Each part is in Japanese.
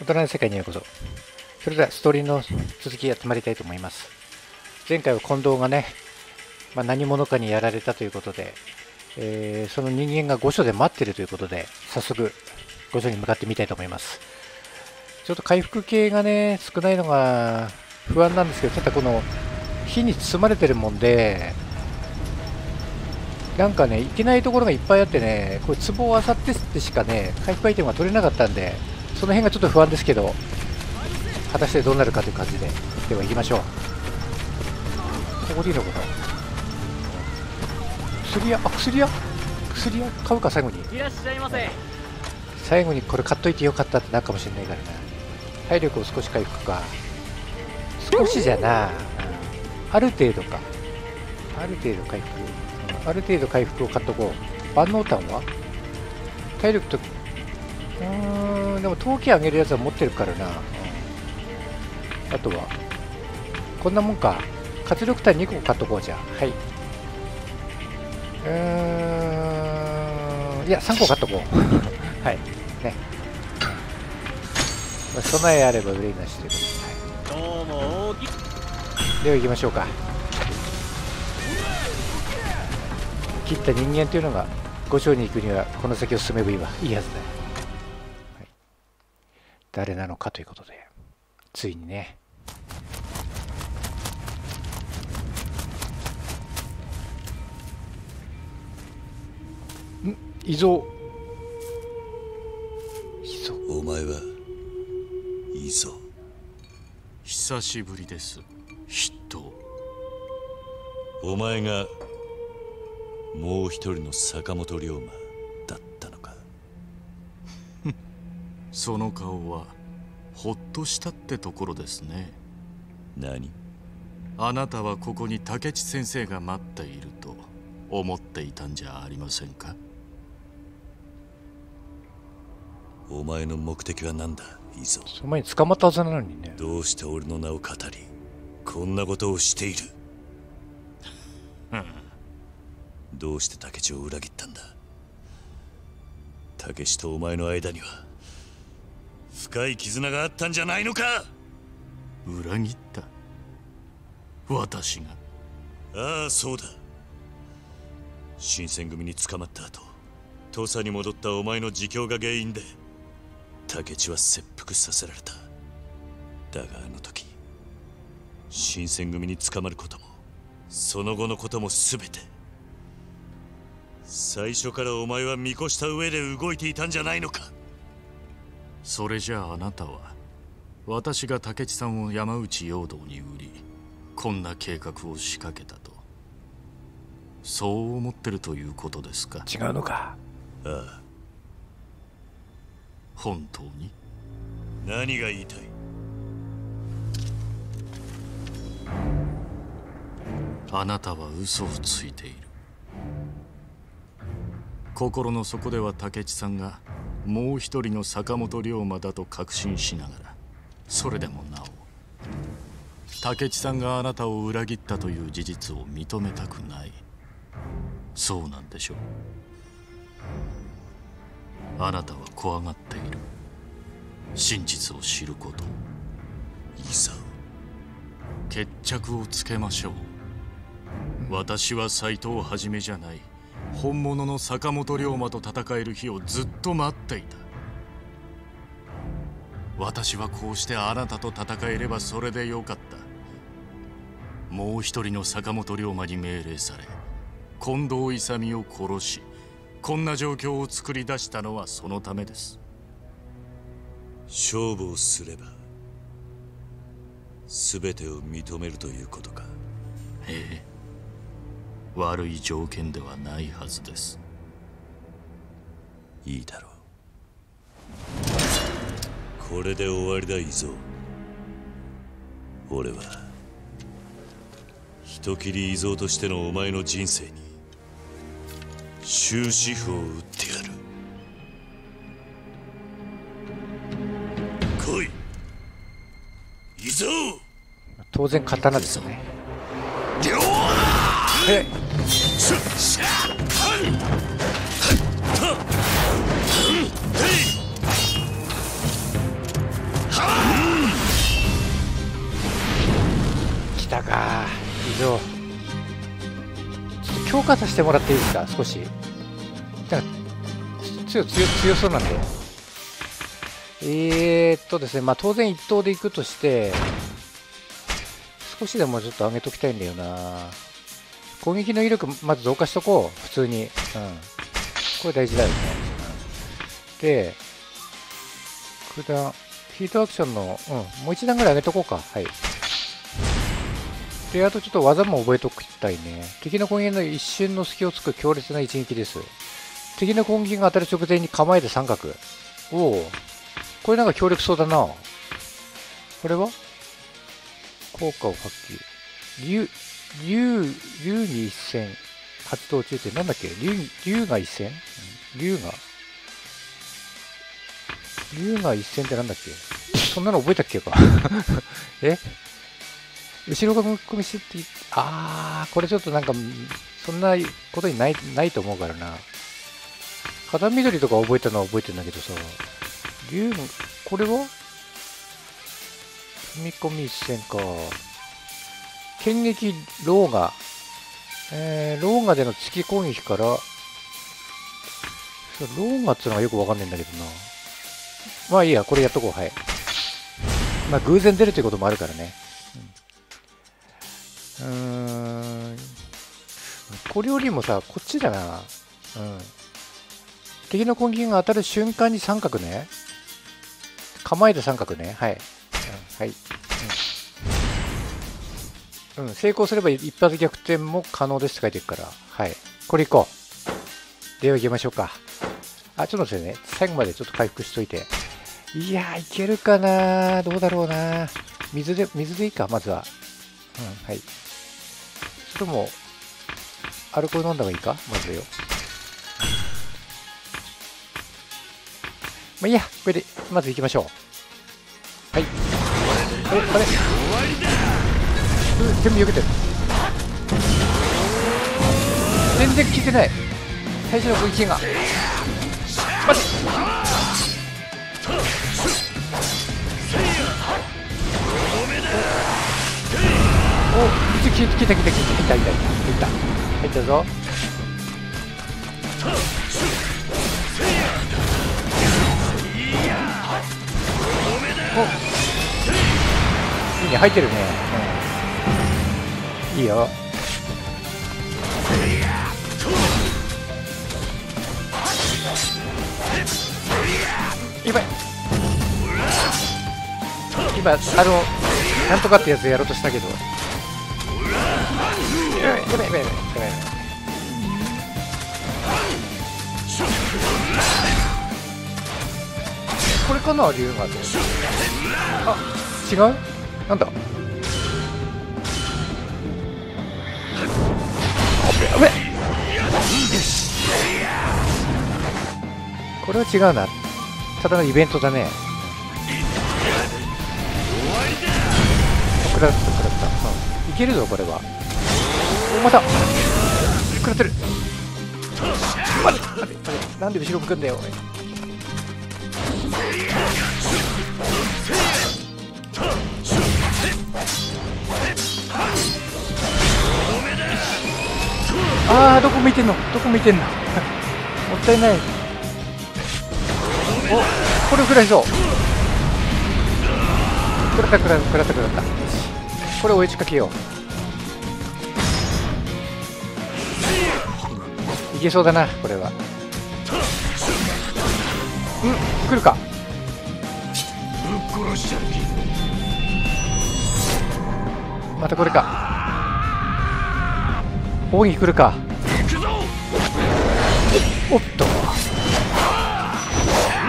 大人の世界にようこそ。それではストーリーの続きやってまいりたいと思います。前回は近藤がね、何者かにやられたということで、その人間が御所で待ってるということで、早速御所に向かってみたいと思います。ちょっと回復系がね少ないのが不安なんですけど、ただこの火に包まれてるもんで、なんかね、いけないところがいっぱいあってね、これ壺を漁ってってしかね回復アイテムが取れなかったんで、その辺がちょっと不安ですけど、果たしてどうなるかという感じで、では行きましょう。ここでいいのかな。薬屋買うか。最後にいらっしゃいませ。最後にこれ買っといてよかったってなるかもしれないからな。体力を少し回復か。少しじゃな、ある程度か。ある程度回復、ある程度回復を買っとこう。万能炭は体力と、でも陶器上げるやつは持ってるからな。あとはこんなもんか。活力炭2個買っとこう。じゃあはい、いや3個買っとこうはいね、備えあれば憂いなしということで、どうも大きでは行きましょうか。切った人間というのが御所に行くにはこの先を進めばいいはずだ、はい、誰なのかということで、ついにね、伊蔵、お前は伊蔵、久しぶりです筆頭。お前がもう一人の坂本龍馬だったのかその顔はほっとしたってところですね。何？あなたはここに竹地先生が待っていると思っていたんじゃありませんか。お前の目的は何だ、いいぞ。その前に捕まったはずなのにね。どうして俺の名を語り、こんなことをしているどうして武智を裏切ったんだ。武智とお前の間には深い絆があったんじゃないのか。裏切った、私が。ああそうだ、新選組に捕まった後、土佐に戻ったお前の自供が原因で武智は切腹させられた。だがあの時、新選組に捕まることもその後のことも全て最初からお前は見越した上で動いていたんじゃないのか。それじゃああなたは、私が武智さんを山内陽道に売り、こんな計画を仕掛けたと、そう思ってるということですか。違うのか。ああ、本当に。何が言いたい。あなたは嘘をついている。心の底では武智さんがもう一人の坂本龍馬だと確信しながら、それでもなお武智さんがあなたを裏切ったという事実を認めたくない。そうなんでしょう。あなたは怖がっている、真実を知ることを。いざ決着をつけましょう。私は斎藤はじめじゃない、本物の坂本龍馬と戦える日をずっと待っていた。私はこうしてあなたと戦えればそれでよかった。もう一人の坂本龍馬に命令され、近藤勇を殺し、こんな状況を作り出したのはそのためです。勝負をすれば全てを認めるということか。ええ、悪い条件ではないはずです。いいだろう、これで終わりだ伊蔵。俺は人斬り伊蔵としてのお前の人生に終止符を打ってやる。来い伊蔵。当然刀ですよね。上、ちょっと強化させてもらっていいですか、少し。なんか強そうなんで。ですね、まあ当然一投で行くとして、少しでもちょっと上げときたいんだよな。攻撃の威力、まず増加しとこう、普通に。うん。これ大事だよね。で、普段、ヒートアクションの、もう一段ぐらい上げとこうか。はい。で、あとちょっと技も覚えときたいね。敵の攻撃の一瞬の隙を突く強烈な一撃です。敵の攻撃が当たる直前に構えて三角。おお。これなんか強力そうだな。これは効果を発揮。竜に一戦。発動中ってなんだっけ、竜が一戦、竜が一戦ってなんだっけ、そんなの覚えたっけかえ、後ろが向き込みして、あー、これちょっとなんか、そんなことにないと思うからな。片緑とか覚えたのは覚えてんだけどさ、竜、これは踏み込み一戦か。剣撃ローガ。ローガでの突き攻撃から、ローガっていうのがよくわかんないんだけどな。まあいいや、これやっとこう、はい。まあ偶然出るということもあるからね。これよりもさ、こっちだな。うん。敵の攻撃が当たる瞬間に三角ね。構えて三角ね。はい。はい。成功すれば一発逆転も可能ですって書いてるから。はい。これいこう。では行きましょうか。あ、ちょっと待ってね。最後までちょっと回復しといて。いやー、いけるかなー。どうだろうなー。水でいいか、まずは。うん、はい。それも、アルコール飲んだ方がいいか、まずよ。まあいいや、これで、まず行きましょう。はい。あれ全部避けてる。全然効いてない。最初の攻撃が。待って。お、一応効いたぞ。お、いいね、入ってるね。いいよ。やばい。今なんとかってやつやろうとしたけど。やばい。これかな、理由があって。あ、違う？なんだ。これは違うな、ただのイベントだね。食らった、うん、いけるぞこれは。お、また食らってる。待って、なんで後ろ向くんだよ。あー、どこ向いてんのもったいない。お、これ食らいそう。食らった。これ追い仕掛けよう。いけそうだな、これは。うん、来るか。またこれか。攻撃来るか。おっと、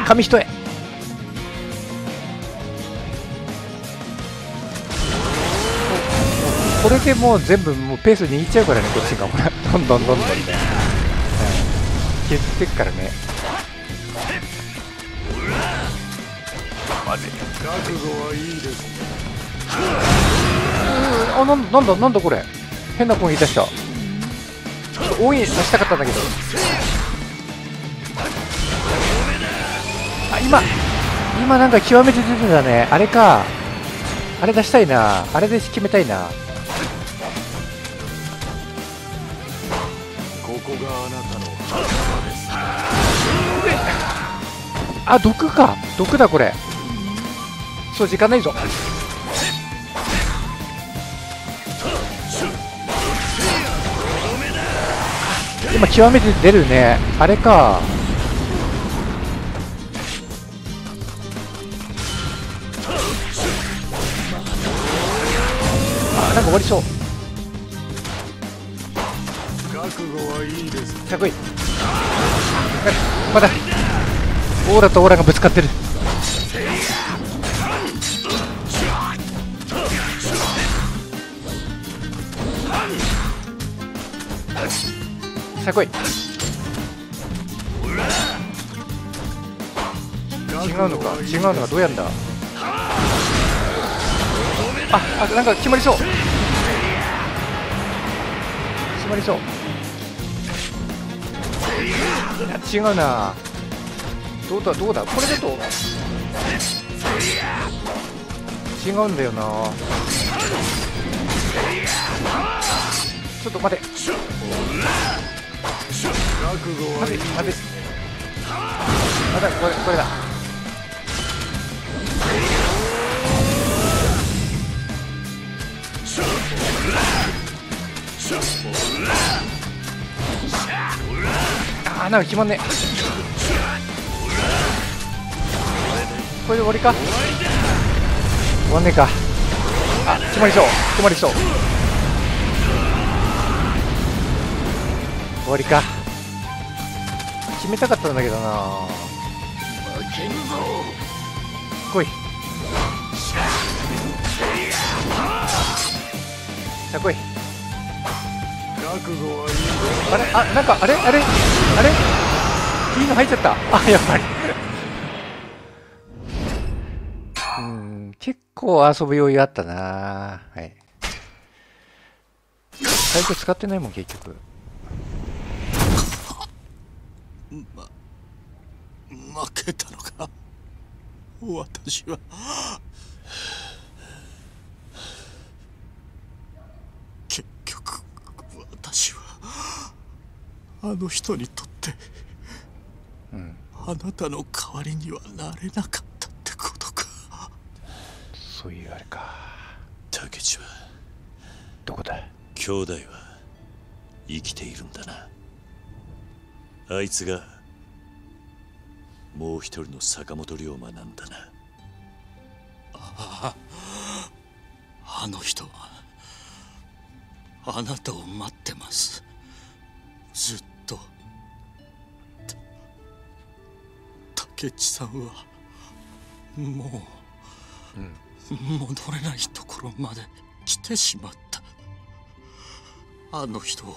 紙一重。これでもう全部もうペース握っちゃうからね、こっちがどんどん削ってくからね。覚悟はいいですね。あ、なんだこれ、変な攻撃出した。応援したかったんだけど。あ、今なんか極めて出てたね。あれか、あれ出したいな、あれで決めたいな。こがあなたの墓です。あ、毒か、毒だこれ。そう、時間ないぞ。今極めて出るね、あれか。あ、なんか終わりそう。かっこいい。まだオーラとオーラがぶつかってる。さあ来い。違うのか、違うのがどうやんだ。あ、なんか決まりそう、決まりそう。違うな。どうだどうだ、これだと違うんだよな。ちょっと待て、待て、またこれだ。あ、なんか決まんねえ。これで終わりか、終わんねえか。あ、決まりそう、決まりそう。終わりか、決めたかったんだけどな。来い、さあ来い。あれ、あ、なんかあれいいの入っちゃった。あ、やっぱり結構遊ぶ余裕あったな。はい、最初使ってないもん結局。負けたのか、私は。結局私はあの人にとって、あなたの代わりにはなれなかったってことか。そういうあれか。竹地はどこだ。兄弟は生きているんだな。あいつがもう一人の坂本龍馬なんだな。あの人はあなたを待ってます、ずっと。竹地さんはもう、戻れないところまで来てしまった。あの人を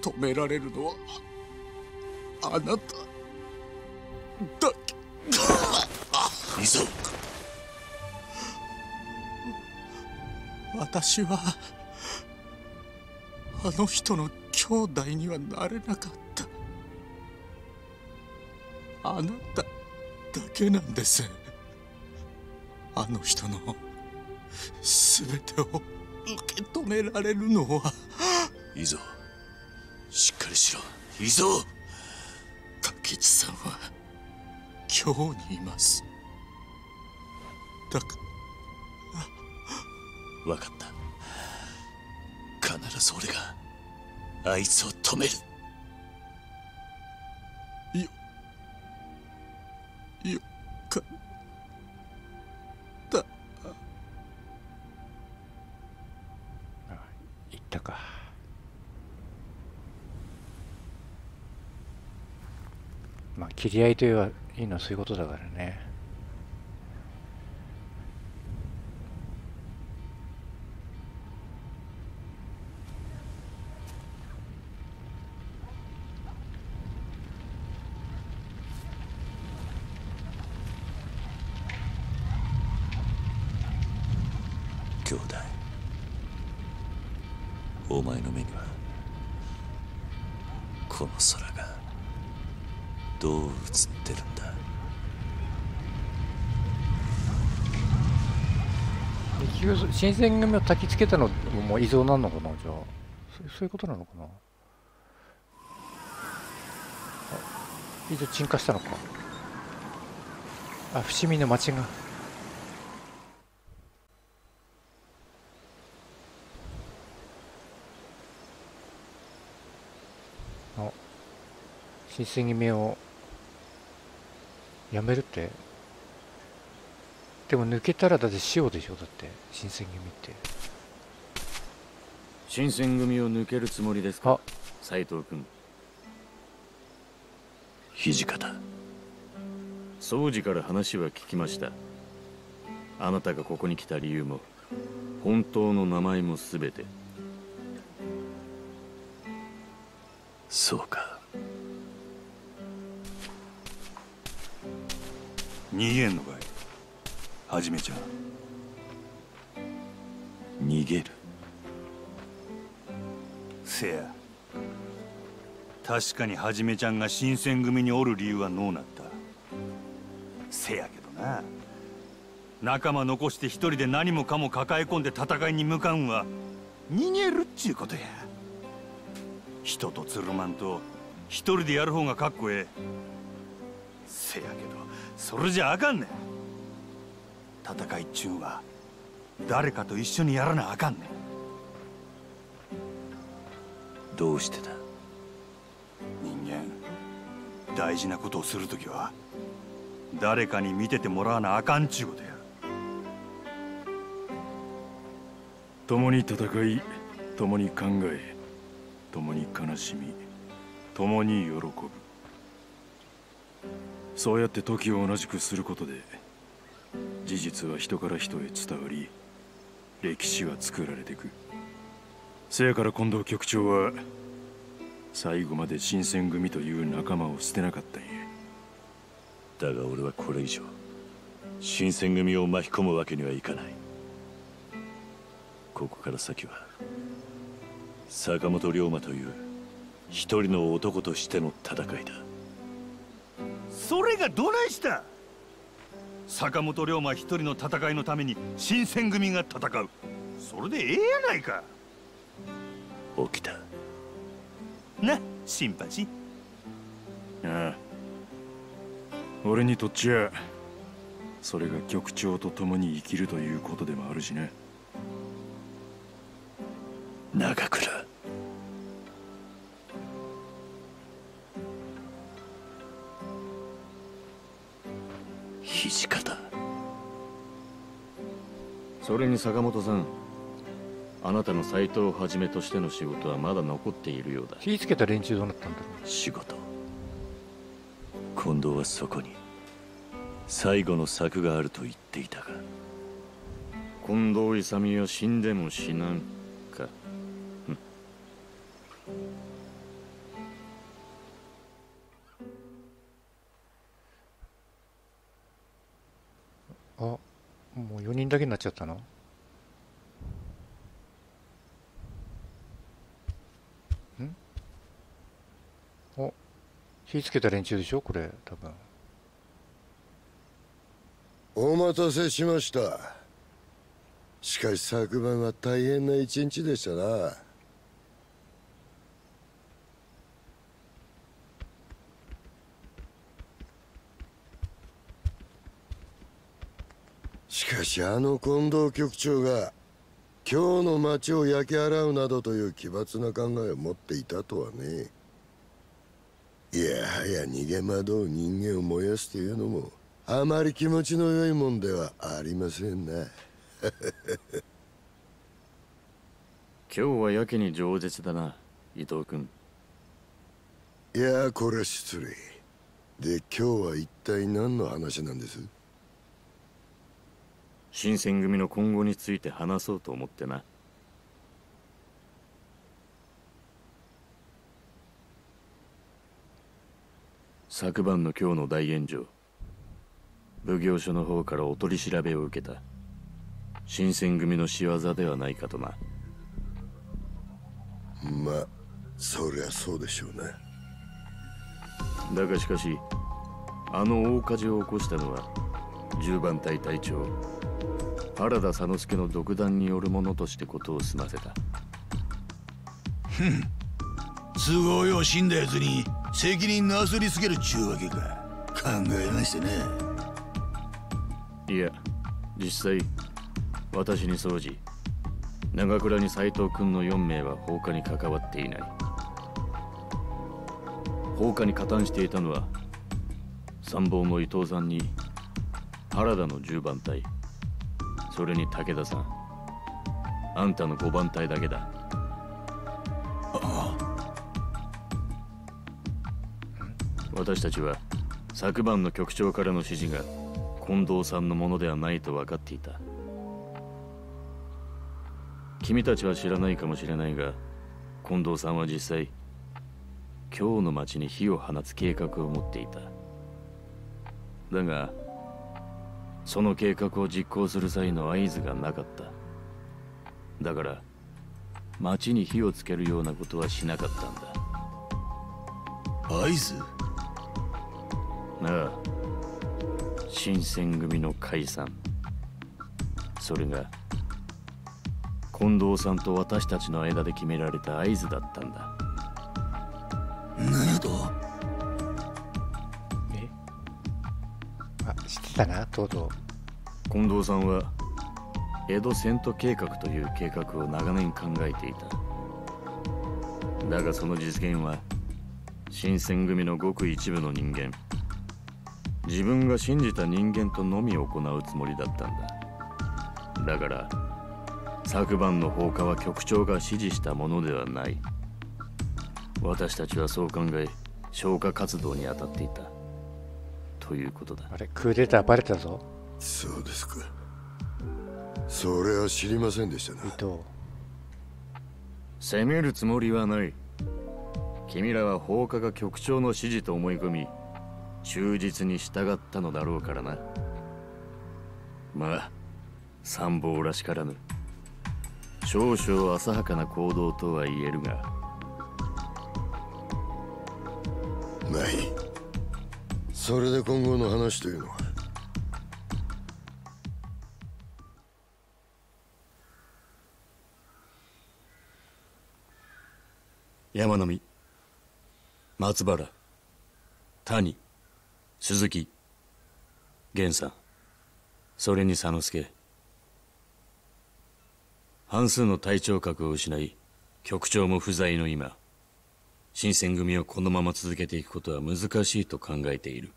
止められるのはあなただけ。いいぞ。私はあの人の兄弟にはなれなかった。あなただけなんです、あの人の全てを受け止められるのは。いいぞ、しっかりしろ。いいぞ。竹地さんは今日にいます。だから分かった、必ず俺があいつを止める。よかった。言ったか。まあ、切り合いというのはそういうことだからね。兄弟、お前の目にはこの空がどう映ってるんだ。新選組を焚きつけたのも異常なのかな、じゃあ。そういうことなのかな。一応鎮火したのか。あ、伏見の町が。あ、浸水決めをやめるって。でも抜けたらだって塩でしょ。だって新選組って。新選組を抜けるつもりですか斉藤君。土方総司から話は聞きました。あなたがここに来た理由も本当の名前も全て。そうか。逃げんのかいはじめちゃん。逃げる。せや、確かにはじめちゃんが新選組におる理由はのうなった。せやけどな、仲間残して一人で何もかも抱え込んで戦いに向かうんは逃げるっちゅうことや。人とつるまんと一人でやる方がかっこええ。せやけどそれじゃあかんねん。戦い中は誰かと一緒にやらなあかんねん。どうしてだ。人間大事なことをするときは誰かに見ててもらわなあかんちゅうことや。共に戦い、共に考え、共に悲しみ、共に喜ぶ。そうやって時を同じくすることで事実は人から人へ伝わり、歴史は作られていく。せやから近藤局長は最後まで新選組という仲間を捨てなかったんや。だが俺はこれ以上新選組を巻き込むわけにはいかない。ここから先は坂本龍馬という一人の男としての戦いだ。それがどないした。坂本龍馬一人の戦いのために新選組が戦う。それでええやないか。起きたな、新八。ああ、俺にとっちゃそれが局長と共に生きるということでもあるしね。長倉、土方。それに坂本さん、あなたの斎藤をはじめとしての仕事はまだ残っているようだ。火つけた連中どうなったんだろう。仕事。近藤はそこに最後の策があると言っていたが、近藤勇は死んでも死なんか。あ、もう4人だけになっちゃったな。お、火つけた連中でしょこれ、多分。お待たせしました。しかし昨晩は大変な一日でしたな。しかしあの近藤局長が今日の町を焼き払うなどという奇抜な考えを持っていたとはね。いやはや逃げ惑う人間を燃やすというのもあまり気持ちの良いもんではありませんな。今日はやけに饒舌だな、伊藤君。いや、これは失礼で、今日は一体何の話なんです。新選組の今後について話そうと思ってな。昨晩の今日の大炎上、奉行所の方からお取り調べを受けた。新選組の仕業ではないかとな。まあそりゃそうでしょうね。だがしかしあの大火事を起こしたのは10番隊隊長原田佐之助の独断によるものとしてことを済ませた。ふん、都合よう死んだやつに責任なすりつけるっちゅうわけか。考えましたね。いや、実際私に総じ長倉に斎藤君の4名は放火に関わっていない。放火に加担していたのは参謀の伊藤さんに原田の10番隊、それに武田さん、あんたの5番隊だけだ。私たちは昨晩の局長からの指示が近藤さんのものではないと分かっていた。君たちは知らないかもしれないが、近藤さんは実際京の町に火を放つ計画を持っていた。だがその計画を実行する際の合図がなかった。だから町に火をつけるようなことはしなかったんだ。合図？ああ、新選組の解散。それが近藤さんと私たちの間で決められた合図だったんだ。何と？え？あ、知ってたな、とうとう。近藤さんは江戸遷都計画という計画を長年考えていた。だがその実現は新選組のごく一部の人間、自分が信じた人間とのみ行うつもりだったんだ。だから昨晩の放火は局長が指示したものではない。私たちはそう考え消火活動に当たっていたということだ。あれ、クーデターバレたぞ。そうですか。それは知りませんでしたな。伊藤、責めるつもりはない。君らは放火が局長の指示と思い込み忠実に従ったのだろうからな。まあ参謀らしからぬ少々浅はかな行動とは言えるが。ない。それで今後の話というのは。山並、松原、谷、鈴木、源さん、それに佐之助、半数の隊長格を失い局長も不在の今、新選組をこのまま続けていくことは難しいと考えている。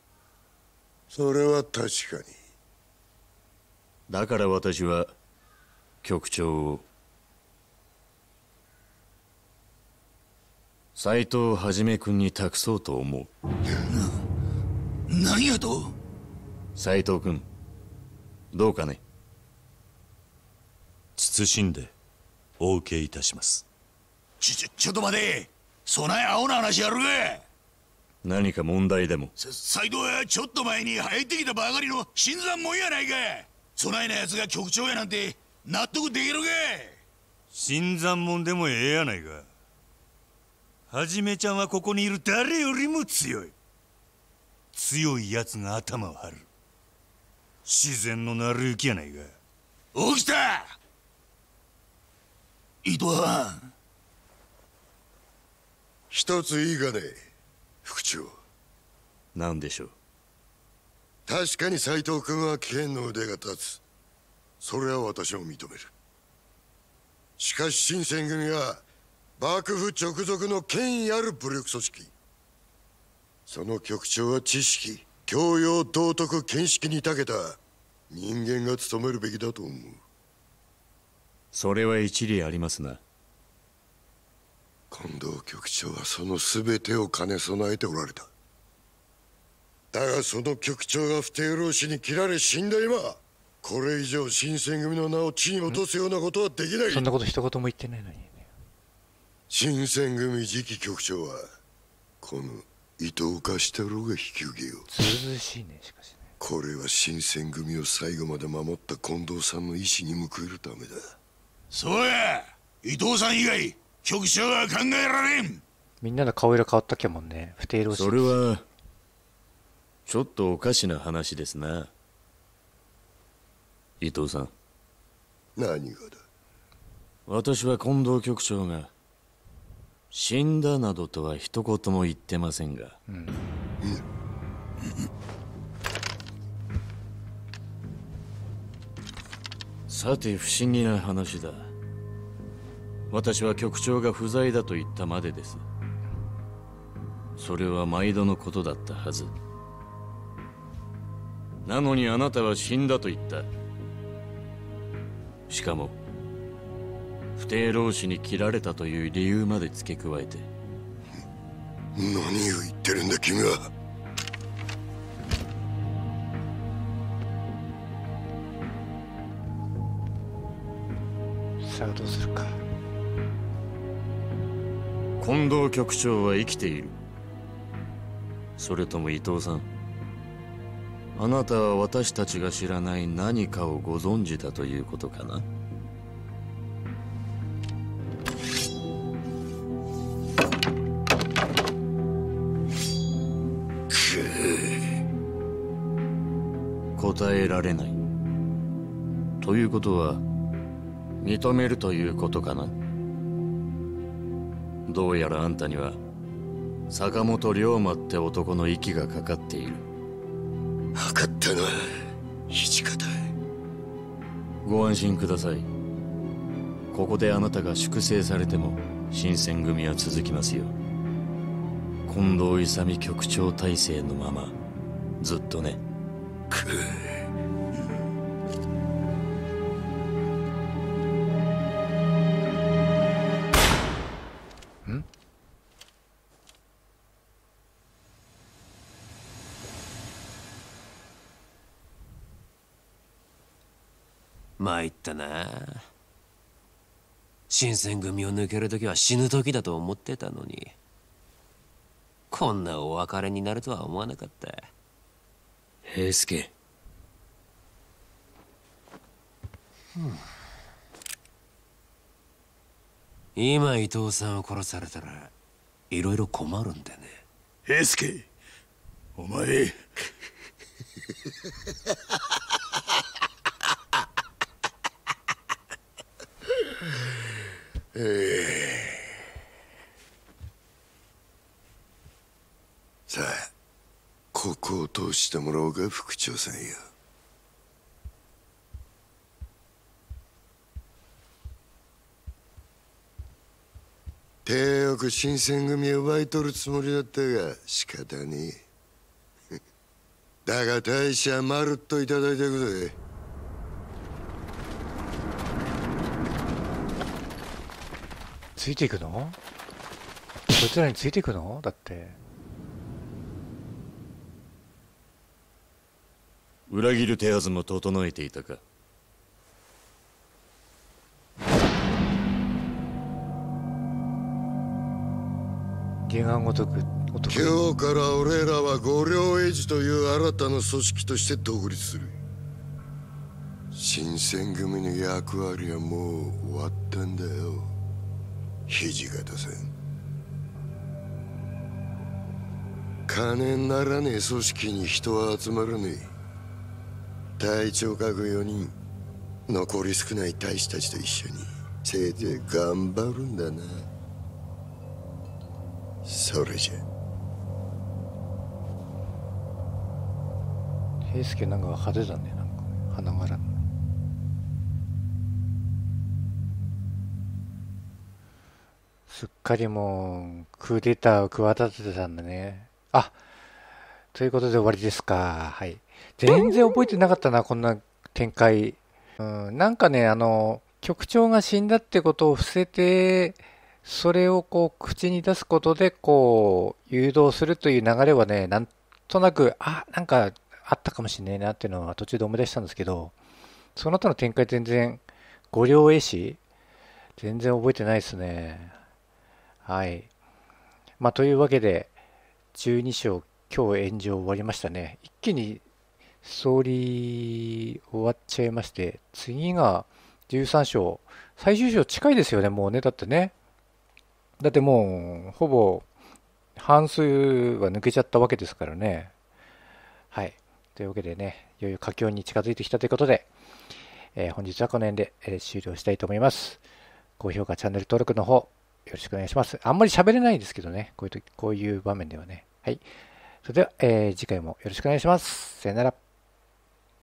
それは確かに。だから私は局長を、斎藤一君に託そうと思う。何やと？斎藤君、どうかね。謹んでお受けいたします。ちょっと待て。そない青な話やるか。何か問題でも？斎藤はちょっと前に流行ってきたばかりの新参者やないか。そないなやつが局長やなんて納得できるか。新参者でもええやないか。はじめちゃんはここにいる誰よりも強い。強いやつが頭を張る。自然の成り行きやないか。起きた伊藤藩。一ついいがね、副長。何でしょう？確かに斎藤君は剣の腕が立つ。それは私も認める。しかし新選組は幕府直属の権威ある武力組織。その局長は知識、教養、道徳、見識に長けた人間が務めるべきだと思う。それは一理ありますな。近藤局長はその全てを兼ね備えておられた。だがその局長が不逞老子に切られ死んだ今、これ以上新選組の名を地に落とすようなことはできない。そんなこと一言も言ってないのに。新選組次期局長はこの伊藤家下郎が引き受けよう。涼しいね、しかしね。これは新選組を最後まで守った近藤さんの意志に報いるためだ。そうや、伊藤さん以外局長は考えられん。みんなの顔色変わったっけもんね。不逞老子。それはちょっとおかしな話ですな、伊藤さん。何がだ？私は近藤局長が死んだなどとは一言も言ってませんが、うん、さて不思議な話だ。私は局長が不在だと言ったまでです。それは毎度のことだったはず。なのにあなたは死んだと言った。しかも不逞老師に切られたという理由まで付け加えて。何を言ってるんだ君は。さあどうするか。近藤局長は生きている。それとも伊藤さん、あなたは私たちが知らない何かをご存知だということかな。答えられない。ということは認めるということかな。どうやらあんたには坂本龍馬って男の息がかかっている。分かったな、土方。ご安心ください。ここであなたが粛清されても新選組は続きますよ。近藤勇局長体制のままずっとね。くぅ。参ったな。新選組を抜ける時は死ぬ時だと思ってたのに、こんなお別れになるとは思わなかった。平助、今伊藤さんを殺されたらいろいろ困るんだね。平助お前さあここを通してもらおうが副長さんよ。手よく新選組を奪い取るつもりだったが仕方ねえだが大使はまるっといただいてくぜ。ついていくの？そいつらについていくの？だって裏切る手はずも整えていたか。言案ごとく今日から俺らは五稜営児という新たな組織として独立する。新選組の役割はもう終わったんだよ土方さん。金にならねえ組織に人は集まらねえ。隊長各4人、残り少ない隊士たちと一緒にせいぜい頑張るんだな。それじゃ平助なんか派手だね。なんか花柄のすっかりもうクーデターを企ててたんだね。あ、ということで終わりですか。はい。全然覚えてなかったな、こんな展開。なんかね、局長が死んだってことを伏せて、それをこう、口に出すことで、こう、誘導するという流れはね、なんとなく、あ、なんかあったかもしれないなっていうのは途中で思い出したんですけど、その後の展開全然、五稜営士全然覚えてないですね。はい。まあ、というわけで、12章、今日炎上終わりましたね。一気にストーリー終わっちゃいまして、次が13章、最終章近いですよね、もうね、だってね。だってもう、ほぼ半数は抜けちゃったわけですからね。はい。というわけでね、いよいよ佳境に近づいてきたということで、本日はこの辺で終了したいと思います。高評価、チャンネル登録の方、よろしくお願いします。あんまり喋れないですけどね、こういう場面ではね。はい。それでは、次回もよろしくお願いします。さよなら。